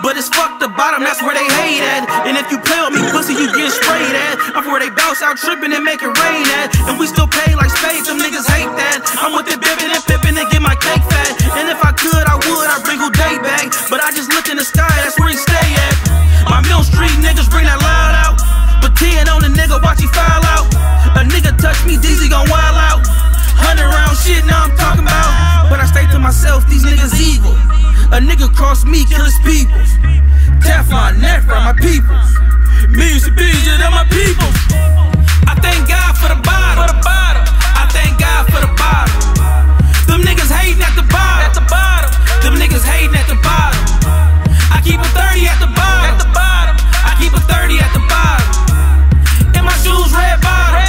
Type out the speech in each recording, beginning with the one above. But it's fuck the bottom, that's where they hate at. And if you play with me, pussy, you get sprayed at. I'm where they bounce out tripping and make it rain at. And we still pay like spades, them niggas hate that. I'm with the bibbin' and pippin' and get my cake fat. And if I could, I would, I'd bring Uday back. But I just look in the sky, that's where he stay at. My Mill Street niggas bring that loud out. But 10 on the nigga, watch he file out. A nigga touch me, DZ gon' wild out. 100 round shit, now I'm talking about. But I stay to myself, these niggas evil. A nigga cross me, kill his people. Teflon, Nefra, my people. Me, Sabija, they're my people. I thank God for the bottom. I thank God for the bottom. Them niggas hating at the bottom. Them niggas hating at the bottom. I keep a 30 at the bottom. I keep a 30 at the bottom. And my shoes red bottom.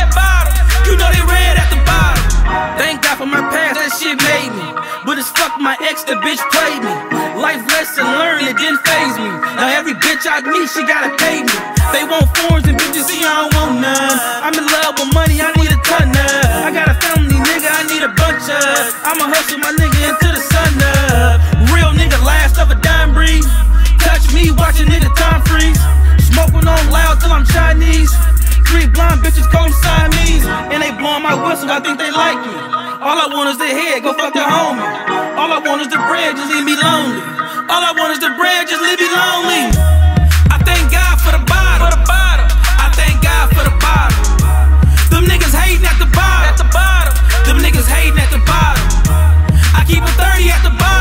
You know they red at the bottom. Thank God for my past, that shit made me. But it's fuck my ex, the bitch played me. Life lesson learned, it didn't faze me. Now every bitch I meet, she gotta pay me. They want forms and bitches, see I don't want none. I'm in love with money, I need a ton of. I got a family, nigga, I need a bunch of. I'ma hustle my nigga into the sun up. Real nigga, last of a dime breed. Touch me, watch a nigga time freeze. Smoking on loud till I'm Chinese. Three blind bitches call them Siamese. And they blowing my whistle, I think they like me. All I want is their head, go fuck the homie. All I want is the bread, just leave me lonely. All I want is the bread, just leave me lonely. I thank God for the bottom. I thank God for the bottom. Them niggas hating at the bottom. Them niggas hating at the bottom. I keep a 30 at the bottom.